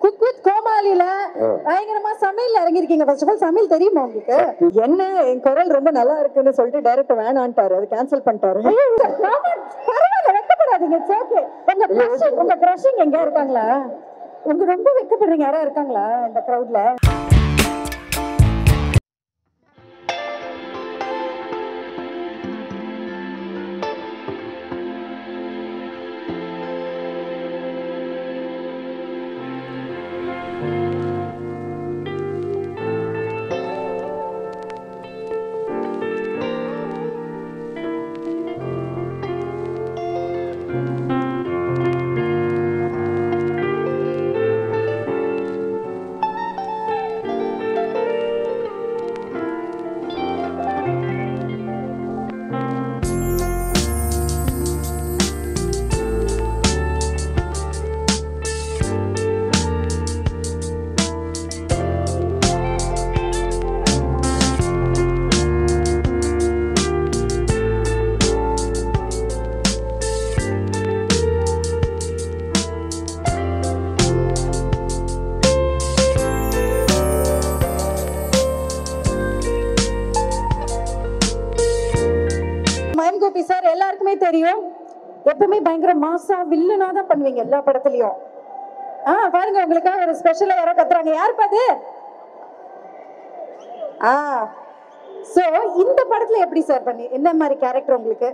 Cook with Komali la. Ayingarama Samil la rangi rikinga. First of all, Samil thari maungi ka. Yenna koral romba nalla irukku solti direct van on paru. Cancel pantaru. Paravaila vekkapadaadinga. It's okay. Unga crushing enga irukangala? Unga romba vekkapadringa yara irukangala inda crowd la? எப்பமே பயங்கர மாசா வில்லனா தான் பண்ணுவீங்க எல்லா படத்துலயும். பாருங்க உங்களுக்காக ஒரு ஸ்பெஷலா யாரோ கத்துறாங்க. யார் பாது? சோ இந்த படத்துல எப்படி சார் பண்ணி என்ன மாதிரி கரெக்டர் உங்களுக்கு?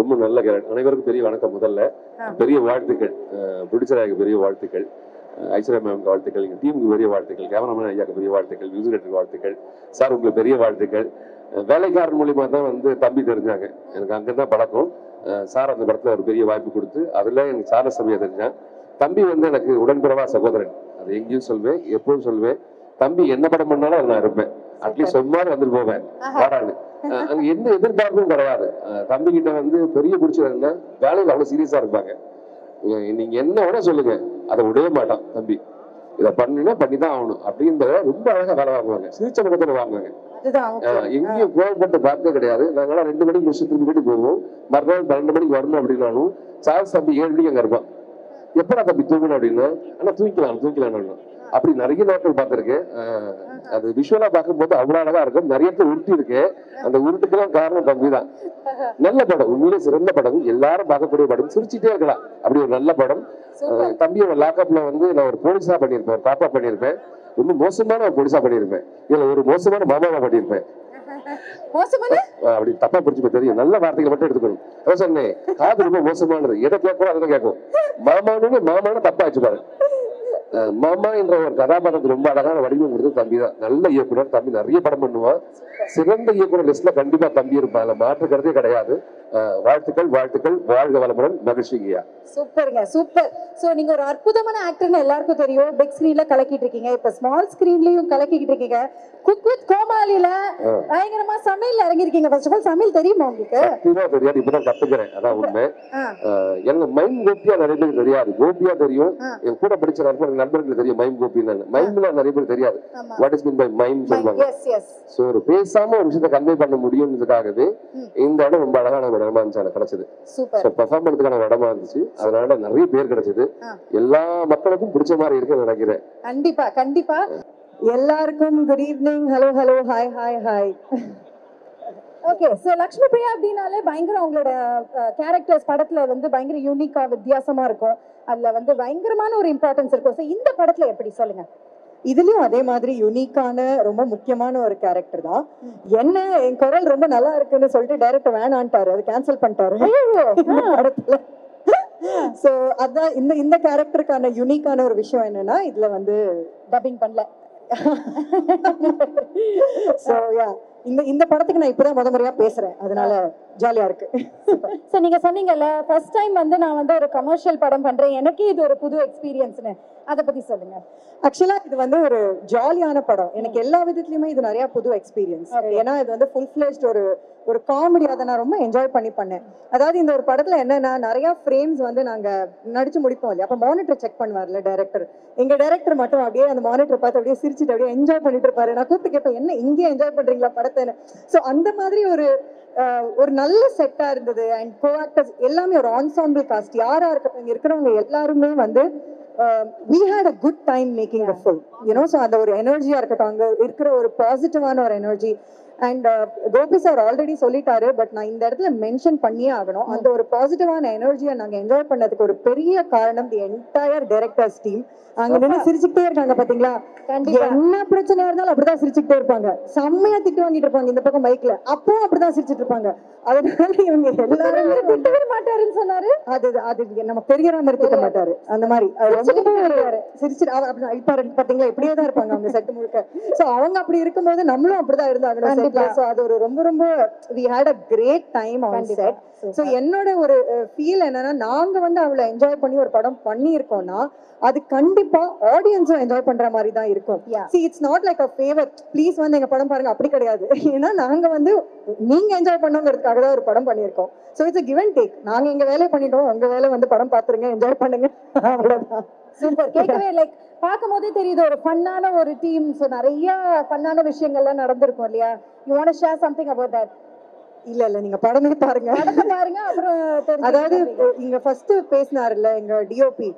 ரொம்ப நல்ல கரெக்டர். அனைவருக்கும் பெரிய வணக்கம் முதல்ல. பெரிய வாழ்த்துக்கள். புடிச்சராய்க்கு பெரிய வாழ்த்துக்கள். ஐஸ்வர்யா மேம்க்கு வாழ்த்துக்கள். எங்க டீமுக்கு பெரிய வாழ்த்துக்கள். கேமராமேன் ஐயாக்கு பெரிய வாழ்த்துக்கள். மியூசிக் டைரக்டருக்கு வாழ்த்துக்கள். சார் உங்களுக்கு பெரிய வாழ்த்துக்கள். வேலைக்காரன் மூலமா தான் வந்து தம்பி தெரிஞ்சாங்க. எனக்கு அங்க தான் பழக்கம். சார் அந்த படத்தில் ஒரு பெரிய வாய்ப்பு கொடுத்து அதில் எனக்கு சார சமயம் தெரிஞ்சேன். தம்பி வந்து எனக்கு உடன்பிறவா சகோதரன். அது எங்கேயும் சொல்வேன், எப்பவும் சொல்வேன். தம்பி என்ன படம் பண்ணாலும் அது நான் இருப்பேன். அட்லீஸ்ட் ஒரு மாதிரி வந்துட்டு போவேன் வாடான்னு. அங்கே எந்த எதிர்பார்ப்பும் கிடையாது. தம்பிக்கிட்ட வந்து பெரிய பிடிச்சதுன்னா வேலையில் அவ்வளோ சீரியஸாக இருப்பாங்க. நீங்கள் என்ன வேணா சொல்லுங்க, அதை விடவே மாட்டான் தம்பி. இதை பண்ணினா பண்ணி தான் ஆகணும் அப்படின்றத ரொம்ப அழகாக வேலை வாங்குவாங்க. சிரிச்ச படத்தில் வாங்குவாங்க. எங்கேயும் கோவப்பட்டு பார்த்தே கிடையாது. நாங்களாம் 2 மணிக்கு முடிச்சு 3 மணிக்கு போவோம். மறுநாள் 12 மணிக்கு வரணும் அப்படின்னாலும் சார் தம்பி 7 மணிக்கு அங்கே இருப்பான். எப்படா தம்பி தூங்கணும் அப்படின்னு. ஆனால் தூங்கிக்கலாம் அப்படி நிறைய நாட்கள் பார்த்துருக்கேன். அது விஷுவலா பார்க்கும்போது அவ்வளோ அழகா இருக்கும். நிறைய பேர் உருட்டி இருக்கு. அந்த உருட்டுக்கெல்லாம் காரணம் தம்பி தான். நல்ல படம், உண்மையிலே சிறந்த படம். எல்லாரும் பார்க்கக்கூடிய படம். சிரிச்சுட்டே இருக்கலாம் அப்படி ஒரு நல்ல படம். தம்பியோட லாக்அப்ல வந்து நான் ஒரு போலீஸா பண்ணியிருப்பேன், காப்பா பண்ணியிருப்பேன். ரொம்ப மோசமான பொலிசா பண்ணியிருப்பேன். இதுல ஒரு மோசமான மாமாவா பண்ணியிருப்பேன். அப்படி தப்பா பிடிச்சிப்ப தெரியும். நல்ல வார்த்தைகளை மட்டும் எடுத்துக்கணும். அதான் சொன்னேன், காது ரொம்ப மோசமானது. எதை கேட்கணும் அதெல்லாம் கேட்கும். மாமானு மாமான தப்பா வச்சுப்பாரு. மாமா என்ற ஒரு கதாபாத்திரத்துக்கு ரொம்ப அழகான வடிவம் கொடுத்து தம்பி தான். நல்ல இயக்குனர் தம்பி. நிறைய படம் பண்ணுவான். சிறந்த இயக்குனர் லிஸ்ட்ல கண்டிப்பா தம்பி இருப்பான். அதுல மாற்றுக்கிறதே கிடையாது. வாழ்த்துக்கள், வாழ்த்துக்கள். வாழ்க வளமுடன். மகிழ்ச்சியா சூப்பருங்க, சூப்பர். சோ நீங்க ஒரு அற்புதமான ஆக்டர்னு எல்லாருக்கும் தெரியும். பிக் ஸ்கிரீன்ல கலக்கிட்டு இருக்கீங்க, இப்ப ஸ்மால் ஸ்கிரீன்லயும் கலக்கிட்டு இருக்கீங்க. குக் வித் கோமாளில பயங்கரமா சமையல் இறங்கிருக்கீங்க. ஃபர்ஸ்ட் ஆஃப் ஆல் சமையல் தெரியுமா உங்களுக்கு? தெரியாது, இப்பதான் கத்துக்கிறேன். அதான் உண்மை. எனக்கு மைம் கோபியா நிறைய பேருக்கு தெரியாது. கோபியா தெரியும், என் கூட படிச்ச நண்பர்களுக்கு தெரியும். மைம் கோபின்னு மைம்ல நிறைய பேர் தெரியாது. What is mean by mime சொல்லுவாங்க. சோ ஒரு பேசாம ஒரு விஷயத்தை கன்வே பண்ண முடியும்ன்றதுக்காகவே இந்த இடம் ரொம்ப அழகான இடமா கிடைச்சது. பெர்ஃபார்ம் பண்றதுக்கான இடமா இருந்துச்சு. அதனால நிறைய பேர் கிடைச்சது. எல்லா மக்களுக்கும் பிடிச்ச மாதிரி இருக்கு நினைக்கிறேன். கண்டிப்பா கண்டிப்பா எல்லாருக்கும் good evening. Hello hello, hi hi hi. Okay, so Lakshmi Priya அப்படின்னாலே பயங்கர அவங்களோட கேரக்டர்ஸ் படத்துல வந்து பயங்கர யூனிக்கா வித்தியாசமா இருக்கும். அதுல வந்து பயங்கரமான ஒரு இம்பார்ட்டன்ஸ் இருக்கும். சோ இந்த படத்துல எப்படி சொல்லுங்க? இதுலயும் அதே மாதிரி யூனிக்கான ரொம்ப முக்கியமான ஒரு கேரக்டர் தான். என்ன என் குரல் ரொம்ப நல்லா இருக்குன்னு சொல்லிட்டு டைரக்டர் வேணான்ட்டாரு. அது கேன்சல் பண்ணிட்டாரு இந்த படத்துல. சோ அதான் இந்த இந்த கேரக்டருக்கான யூனிக்கான ஒரு விஷயம் என்னன்னா இதுல வந்து டப்பிங் பண்ணல. சோ யா, இந்த இந்த படத்துக்கு நான் இப்பதான் முத முறையா பேசுறேன். அதனால ஜாலியா இருக்கு. சோ நீங்க சொன்னீங்கல்ல ஃபர்ஸ்ட் டைம் வந்து நான் வந்து ஒரு கமர்ஷியல் படம் பண்றேன், எனக்கு இது ஒரு புது எக்ஸ்பீரியன்ஸ்னு, அதை பத்தி சொல்லுங்க. ஆக்சுவலா இது வந்து ஒரு ஜாலியான படம். எனக்கு எல்லா விதத்துலயுமே இது நிறைய புது எக்ஸ்பீரியன்ஸ். ஏன்னா இது வந்து ஃபுல் ஃபிளெஜ்ட் ஒரு ஒரு காமெடி. அதை நான் ரொம்ப என்ஜாய் பண்ணி பண்ணேன். அதாவது இந்த ஒரு படத்துல என்னன்னா நிறைய ஃப்ரேம்ஸ் வந்து நாங்க நடிச்சு முடிப்போம் இல்லையா, அப்ப மானிட்டர் செக் பண்ணுவார்ல டைரக்டர். எங்க டைரக்டர் மட்டும் அப்படியே அந்த மானிட்டர் பார்த்து அப்படியே சிரிச்சுட்டு அப்படியே என்ஜாய் பண்ணிட்டு இருப்பாரு. நான் கூப்பிட்டு கேட்பேன், என்ன இங்கேயே என்ஜாய் பண்றீங்களா படத்தை? சோ அந்த மாதிரி ஒரு நல்ல செட்டா இருந்தது. அண்ட் கோ ஆக்டர்ஸ் எல்லாமே ஒரு ஆன்சாம்பிள் காஸ்ட். யாரா இருக்கிறவங்க எல்லாருமே வந்து we had a good time making the film. You know, so that energy is positive energy. And Gopi sir already solitaire, but I mentioned that positive energy and enjoy the entire director's team. We had a great time on set. So என்னோட ஒரு feel என்னன்னா நாங்க வந்து அவளை enjoy பண்ணி ஒரு படம் பண்ணி இருக்கோம்னா அது கண்டிப்பா audience enjoy பண்ற மாதிரி தான் இருக்கும். See, it's not like a favor. Please வந்து எங்க படம் பாருங்க அப்படி கிடையாது. ஏன்னா நாங்க வந்து நீங்க enjoy பண்ணணும்ங்கிறதுக்காக தான் ஒரு படம் பண்ணி இருக்கோம். So it's a give and take. நாங்க எங்க வேலைய பண்ணிட்டோம், உங்க வேலை வந்து படம் பாத்துருங்க, enjoy பண்ணுங்க. அவ்வளவுதான். Super. கேக்கவே like பாக்கும்போதே தெரியுது ஒரு ஃபன்னான ஒரு டீம். சோ நிறைய ஃபன்னான விஷயங்கள்லாம் நடந்துருக்கும் இல்லையா? You want to share something about that? இல்ல இல்ல நீங்க படமே பாருங்க. படமே பாருங்க அப்புறம் தெரியும். அதாவது இங்க ஃபர்ஸ்ட் பேசினார் இல்ல எங்க டிஓபி.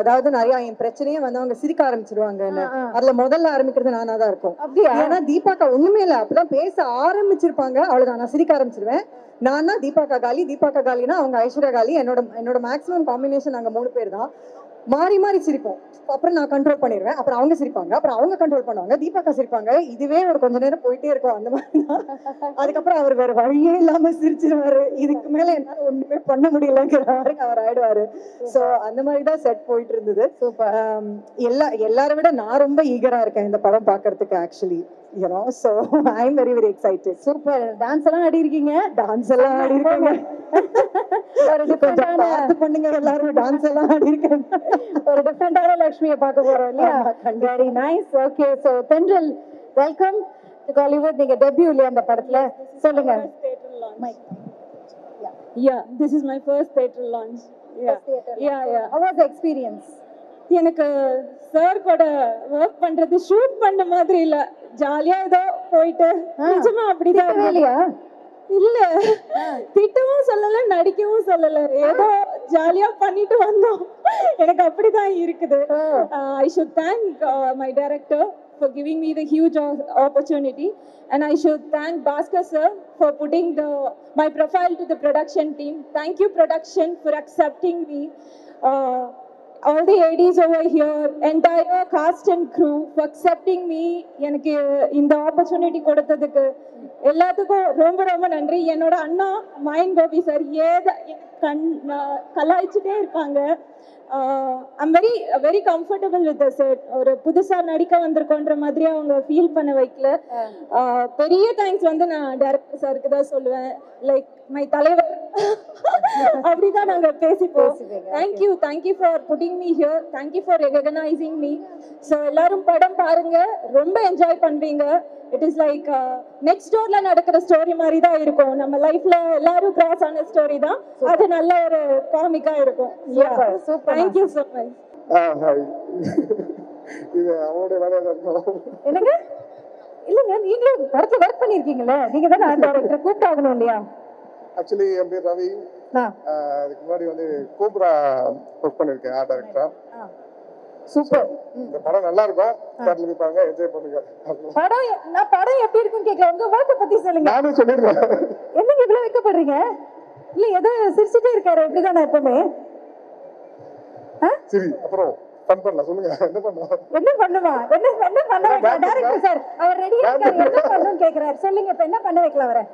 அதாவது நிறைய என் பிரச்சனையே வந்து அவங்க சிரிக்க ஆரம்பிச்சிருவாங்கன்னு அதுல முதல்ல ஆரம்பிக்கிறது நானா தான் இருக்கும். ஏன்னா தீபாக்கா ஒண்ணுமே இல்ல அப்பதான் பேச ஆரம்பிச்சிருப்பாங்க. அவ்வளவுதான் நான் சிரிக்க ஆரம்பிச்சிருவேன். நான் தான் தீபாக்கா காலி, தீபாக்கா காலினா அவங்க ஐஸ்வர்யா காலி, என்னோட மேக்ஸிமம் காம்பினேஷன் நாங்க 3 பேர் தான். மாறி மாறி சிரிப்போம். அப்புறம் நான் கண்ட்ரோல் பண்ணிடுவேன், அப்புறம் அவங்க சிரிப்பாங்க, அப்புறம் அவங்க கண்ட்ரோல் பண்ணுவாங்க, தீபாக்கா சிரிப்பாங்க. இதுவே ஒரு கொஞ்ச நேரம் போயிட்டே இருக்கும் அந்த மாதிரி. அதுக்கப்புறம் அவர் வேற வழியே இல்லாம சிரிச்சிருவாரு. இதுக்கு மேல என்னால ஒண்ணுமே பண்ண முடியலங்கிற மாதிரி அவர் ஆயிடுவாரு. சோ அந்த மாதிரிதான் செட் போயிட்டு இருந்தது. எல்லாரும் விட நான் ரொம்ப ஈகரா இருக்கேன் இந்த படம் பாக்குறதுக்கு actually. You know, so I'm very, very excited. Super. Dance alla adirikeenga. Dance alla adirikeenga. Or different path pannunga ellarum dance alla adirikeenga. Or different ana Lakshmiya paakaporam illaya. Very nice. Okay, so Tendral, welcome to Gollywood. Ninga debut liya andha padathile solunga. Yeah, this is my first theater launch. Yeah. How was the experience? எனக்கு sir கூட work பண்றது shoot பண்ண மாதிரி இல்ல, ஜாலியா ஏதோ போயிட்டு நிஜமா அப்படிதான் இல்லையா? இல்ல திட்டவும் சொல்லல நடிக்கவும் சொல்லல, ஏதோ ஜாலியா பண்ணிட்டு வந்தோம். எனக்கு அப்படிதான் இருக்குது. I should thank my director for giving me the huge opportunity, and I should thank Bhaskar sir for putting my profile to the production team. Thank you production for accepting me. All the ADs over here, entire cast and crew for accepting me. எனக்கு இந்த opportunity கொடுத்ததுக்கு எல்லாத்துக்கும் ரொம்ப ரொம்ப நன்றி. என்னோட அண்ணா mind Gopi sir ஏதா கலாய்ச்சிட்டே இருப்பாங்க. I'm very comfortable with the set. ஒரு புதுசா நடிக்க வந்திருக்கோன்ற மாதிரி அவங்க ஃபீல் பண்ண வைக்கல. பெரிய தேங்க்ஸ் வந்து நான் டைரக்டர் சாருக்கு தான் சொல்லுவேன். லைக் மை தலைவர் அப்படிதான் நாங்க பேசிப்போம். Thank you for putting me here. Thank you for recognizing me. So எல்லாரும் படம் பாருங்க, ரொம்ப என்ஜாய் பண்ணுவீங்க. It is like next doorல நடக்கிற ஸ்டோரி மாதிரி தான் இருக்கும். நம்ம லைஃப்ல எல்லாரும் கிராஸ் ஆன ஸ்டோரி தான். அது நல்ல ஒரு காமிக்கா இருக்கும். Thank you so much. Hi. இது அவரோட வேலையா இருக்கும். என்னங்க? இல்லங்க நீங்க படத்துல வர்க் பண்ணிருக்கீங்களா? நீங்க தான ஆர்ட் டைரக்டர், கூப்ட ஆகணும் இல்லையா? Actually அம்பீர் ரவீன் அதுக்கு முன்னாடி வந்து கோப்ரா வர்க் பண்ணிருக்கேன் ஆர்ட் டைரக்டரா. சூப்பர். இந்த படம் நல்லா இருக்கும். படத்துல போய் பாருங்க, என்ஜாய் பண்ணுங்க. படம் எப்படி இருக்குன்னு கேக்குறேன். உங்க வார்த்தை பத்தி சொல்லுங்க. நானே சொல்லிடுறேன். என்னங்க இவ்ளோ வைக்கப்படுறீங்க? இல்ல ஏதோ சிரிச்சிட்டே இருக்காரு எப்படிதான் நான் எப்பவுமே. சரி அப்புறம் ஃபன் பண்ணலாம் சொல்லுங்க. என்ன பண்ணுவா டைரக்டர் சார் அவர் ரெடியா இருக்காரு. என்ன பண்ணனும் கேக்குறாரு சொல்லுங்க. இப்ப என்ன பண்ண வைக்கலாம்? அவரை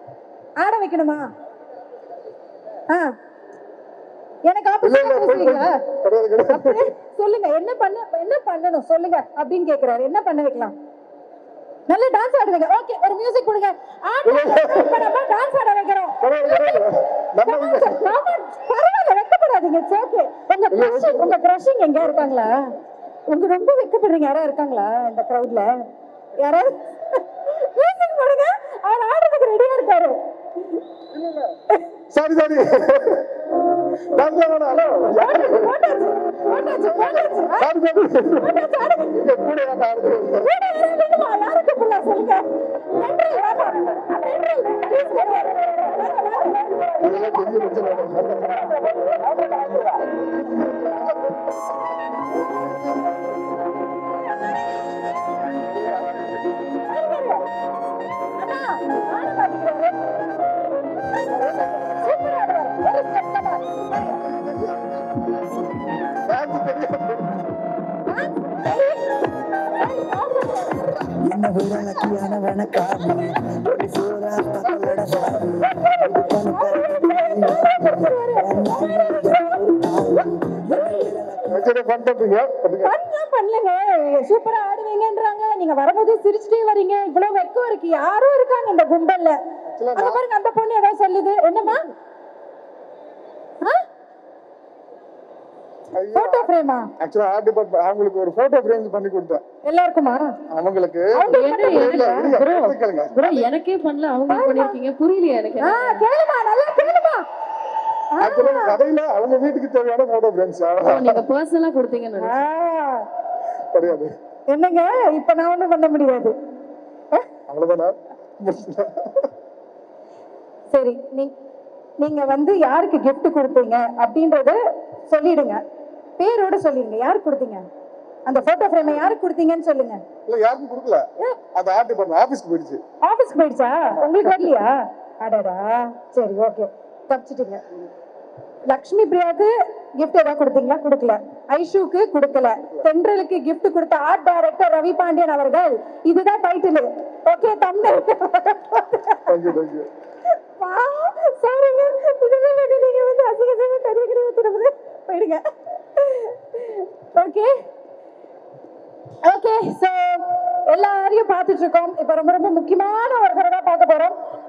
ஆட வைக்கணுமா? எனக்கு ஆப்ஷன் பேசுவீங்களா? சொல்லுங்க என்ன பண்ணணும் சொல்லுங்க அப்படிን கேக்குறாரு. என்ன பண்ண வைக்கலாம்? நல்ல டான்ஸ் ஆட வைங்க. ஓகே ஒரு மியூசிக் கொடுங்க. ஆமா டான்ஸ் ஆட வைக்கிறோம். நம்ம பரவாயில்ல வெக்கப்படாதீங்க. ஓகே உங்க கிரஷிங் எங்க இருக்காங்களா? உங்க ரொம்ப வெக்கப்படுறீங்க. யாரா இருக்காங்களா இந்த கிரவுட்ல? யாரா மியூசிக் கொடுங்க. அவர் ஆடுறதுக்கு ரெடியா இருக்காரு. சாரி சொல்லுங்க. சூப்பரா ஆடுவீங்கன்றாங்க. நீங்க வரும்போது சிரிச்சுட்டே வரீங்க. இவ்வளவு வெக்கம் இருக்கு. யாரும் இருக்காங்க இந்த கும்பல்ல. அந்த பொண்ணு ஏதோ சொல்லுது. என்னமா போட்டோ ஃப்ரேமா? एक्चुअली ஆர்ட் டிபார்ட்மென்ட் அவங்களுக்கு ஒரு போட்டோ ஃப்ரேம் பண்ணி கொடுத்தேன். எல்லாருக்குமா? அவங்களுக்கு ப்ரோ எனக்கே பண்ணல, அவங்க பண்ணிருக்கீங்க. புரியலையா எனக்கு? கேளுமா, நல்லா கேளுமா. एक्चुअली கடையில அவங்க வீட்டுக்கு தேவையான போட்டோ ஃப்ரேம்ஸ் நீங்க பர்சனலா கொடுத்தீங்கன்னு தெரியாது. என்னங்க இப்போ நான் ஒண்ணு பண்ண முடியாது. அவ்வளவுதானா? சரி, நீங்க வந்து யாருக்கு gift கொடுத்தீங்க அப்படின்றத சொல்லிடுங்க. பேரோட சொல்லிடுங்க. யாருக்கு கொடுத்தீங்க அந்த போட்டோ ஃப்ரேமை? யாருக்கு கொடுத்தீங்கன்னு சொல்லுங்க. இல்ல யாருக்கு கொடுக்கல. அது ஆர்ட் டிபார்ட்மென்ட் ஆபீஸ்க்கு போயிடுச்சு. ஆபீஸ்க்கு போயிடுச்சா? உங்களுக்கு வரலையா? அடடா, சரி ஓகே, தப்பிச்சிட்டீங்க. லக்ஷ்மி பிரியாக்கு gift ஏதாவது கொடுத்தீங்களா? கொடுக்கல. ஐஷுக்கு கொடுக்கல. தென்றலுக்கு gift கொடுத்த ஆர்ட் டைரக்டர் ரவிபாண்டியன் அவர்கள். இதுதான் டைட்டில். ஓகே, தம்பி தேங்க்யூ தேங்க்யூ. எல்லாரையும் பார்த்துட்டு இருக்கோம். இப்ப ரொம்ப ரொம்ப முக்கியமான ஒரு தடவை பார்க்க போறோம்.